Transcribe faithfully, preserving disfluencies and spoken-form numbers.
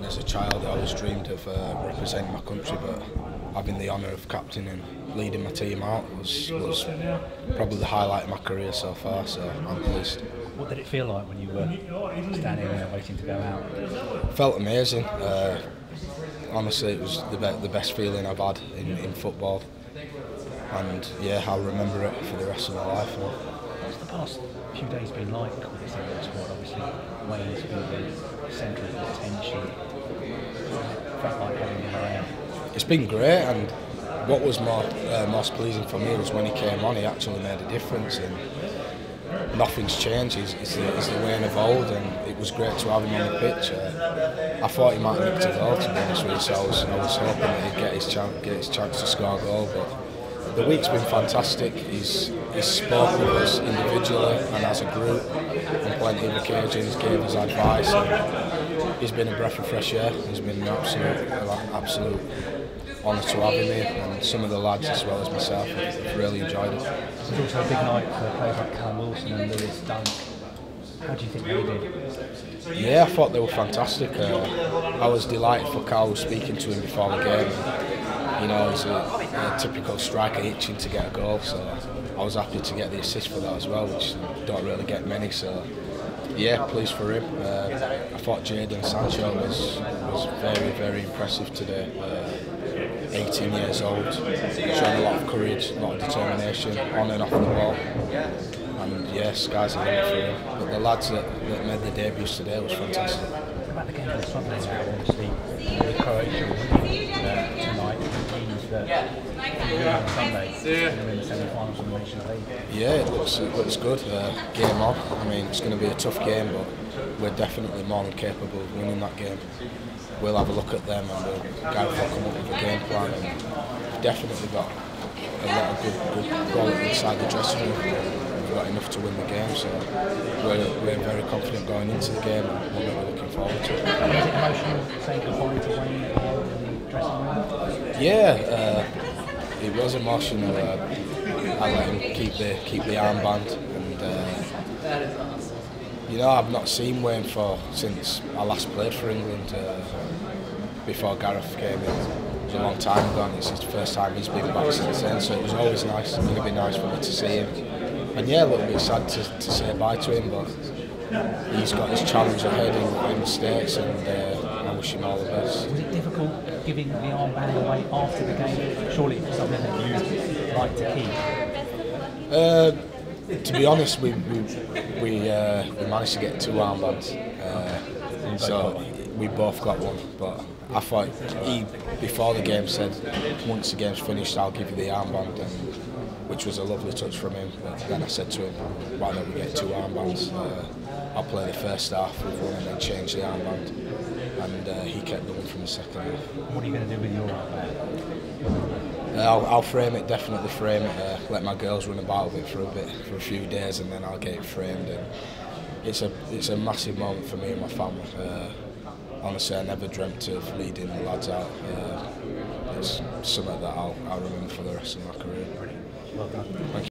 mean, as a child, I always dreamed of uh, representing my country, but having the honour of captaining and leading my team out was, was probably the highlight of my career so far, so I'm pleased. What did it feel like when you were standing there waiting to go out? It felt amazing. Uh, honestly, it was the, be the best feeling I've had in, in football. And yeah, I'll remember it for the rest of my life. What's the past few days been like with this England squad? Obviously, Wayne's been the centre of attention. Felt like having him around. It's been great, and what was more, uh, most pleasing for me was when he came on, he actually made a difference. And nothing's changed, he's, he's, the, he's the Wayne of old, and it was great to have him on the pitch. Uh, I thought he might have nicked a goal, to be honest with you, so I was, I was hoping that he'd get his, chance, get his chance to score a goal. But the week's been fantastic. He's, he's spoken with us individually and as a group on plenty of occasions, gave us advice. And he's been a breath of fresh air. He's been an absolute, absolute honour to have him here, and some of the lads as well as myself have really enjoyed it. It was also a big night for players like Karl Wilson and Lewis Dan. How do you think they did? Yeah, I thought they were fantastic. Uh, I was delighted for Karl, speaking to him before the game. You know, he's a, a typical striker itching to get a goal, so I was happy to get the assist for that as well, which don't really get many, so yeah, pleased for him. Uh, I thought Jadon Sancho was, was very, very impressive today. Uh, eighteen years old, showed a lot of courage, a lot of determination on and off the ball. And yeah, sky's the limit for him. But the lads that, that made the debuts today was fantastic. What about the game on Sunday now, obviously, the Croatia tonight? That yeah. yeah, it looks it looks good. Uh, game on. I mean, it's going to be a tough game, but we're definitely more than capable of winning that game. We'll have a look at them, and we'll, Gareth will come up with a game plan. And we've definitely got a lot of good, good quality inside the dressing room. We've got enough to win the game, so we're, we're very confident going into the game, and we're really looking forward to it. Is it emotional saying goodbye to Wayne in the dressing room? Yeah, uh, it was emotional. Uh, I let him keep the keep the armband, and uh, you know, I've not seen Wayne for since I last played for England uh, before Gareth came in. It was a long time ago, and it's his first time he's been back since then. So it was always nice. It would be nice for me to see him, and yeah, a little bit sad to, to say bye to him, but he's got his challenge ahead in, in the States, and uh, I wish him all the best. Was it difficult giving the armband away after the game? Surely it was something that you like to keep. Uh, to be honest, we we we, uh, we managed to get two armbands, uh, so we both got one. But I thought he, before the game, said once the game's finished, I'll give you the armband, and, which was a lovely touch from him. But then I said to him, why don't we get two armbands? Uh, I'll play the first half with one and then change the armband. And uh, he kept the one from the second half. What are you going to do with your armband? Uh, I'll, I'll frame it, definitely frame it. Uh, let my girls run about with it for a bit, for a few days, and then I'll get it framed. And it's a it's a massive moment for me and my family. Uh, honestly, I never dreamt of leading the lads out. Uh, it's something that I'll, I'll remember for the rest of my career. Well done. Thank you.